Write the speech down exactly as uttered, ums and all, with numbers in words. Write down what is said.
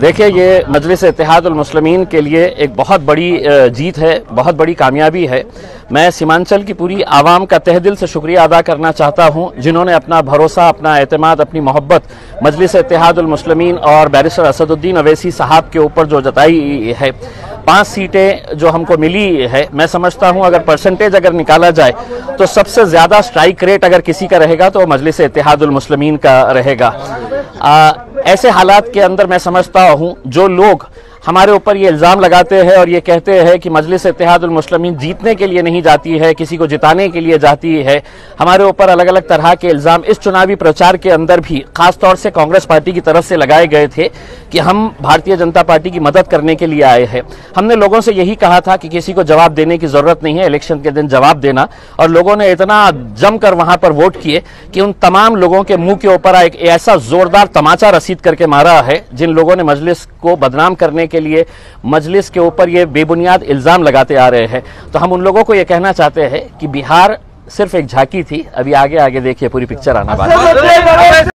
देखिए, ये मजलिस-ए-इत्तेहादुल मुस्लिमीन के लिए एक बहुत बड़ी जीत है, बहुत बड़ी कामयाबी है। मैं सीमांचल की पूरी आवाम का तहे दिल से शुक्रिया अदा करना चाहता हूं, जिन्होंने अपना भरोसा, अपना एतमाद, अपनी मोहब्बत मजलिस-ए-इत्तेहादुल मुस्लिमीन और बैरिस्टर असदुद्दीन ओवैसी साहब के ऊपर जो जताई है। पाँच सीटें जो हमको मिली है, मैं समझता हूं अगर परसेंटेज अगर निकाला जाए तो सबसे ज़्यादा स्ट्राइक रेट अगर किसी का रहेगा तो मजलिस-ए-इत्तेहादुल मुस्लिमीन का रहेगा। आ, ऐसे हालात के अंदर मैं समझता हूं जो लोग हमारे ऊपर ये इल्ज़ाम लगाते हैं और ये कहते हैं कि मजलिस-ए-इत्तेहादुल मुस्लिमीन जीतने के लिए नहीं जाती है, किसी को जिताने के लिए जाती है। हमारे ऊपर अलग अलग तरह के इल्ज़ाम इस चुनावी प्रचार के अंदर भी खासतौर से कांग्रेस पार्टी की तरफ से लगाए गए थे कि हम भारतीय जनता पार्टी की मदद करने के लिए आए हैं। हमने लोगों से यही कहा था कि किसी को जवाब देने की ज़रूरत नहीं है, इलेक्शन के दिन जवाब देना। और लोगों ने इतना जमकर वहाँ पर वोट किए कि उन तमाम लोगों के मुँह के ऊपर एक ऐसा ज़ोरदार तमाचा रसीद करके मारा है, जिन लोगों ने मजलिस को बदनाम करने के लिए, मजलिस के ऊपर ये बेबुनियाद इल्जाम लगाते आ रहे हैं। तो हम उन लोगों को ये कहना चाहते हैं कि बिहार सिर्फ एक झांकी थी, अभी आगे आगे देखिए पूरी पिक्चर आना बाकी है।